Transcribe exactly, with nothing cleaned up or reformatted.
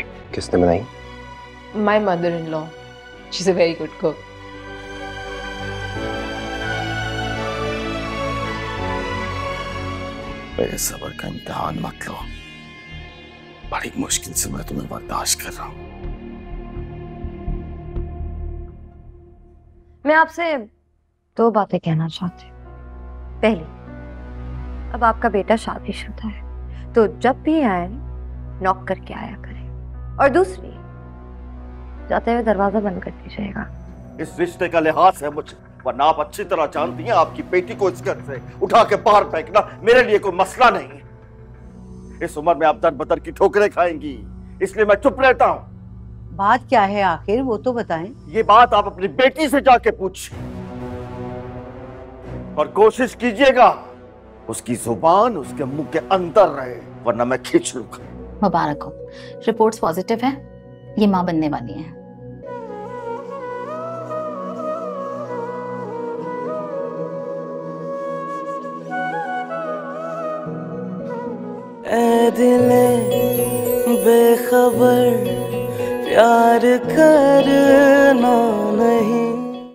किसने बनाई? My mother-in-law. She's a very good cook. मेरे सबर का इम्तिहान मत लो। बड़ी मुश्किल से मैं तुम्हें बर्दाश्त कर रहा हूँ। मैं आपसे दो बातें कहना चाहती हूँ। पहली, अब आपका बेटा शादीशुदा है, तो जब भी आए नॉक करके आया करें। और दूसरी, जाते हुए दरवाजा बंद कर दीजिएगा। इस रिश्ते का लिहाज है मुझे, वरना आप अच्छी तरह जानती हैं आपकी बेटी को इस घर से उठा के बाहर फेंकना मेरे लिए कोई मसला नहीं है। इस उम्र में आप दर बदर की ठोकरें खाएंगी, इसलिए मैं चुप रहता हूँ। बात क्या है आखिर, वो तो बताएं। ये बात आप अपनी बेटी से जाके पूछिए और कोशिश कीजिएगा उसकी जुबान उसके मुंह के अंदर रहे, वरना मैं खींच लूंगा। मुबारक हो, रिपोर्ट्स पॉजिटिव है, ये माँ बनने वाली हैं। ऐ दिल बेखबर प्यार करना नहीं।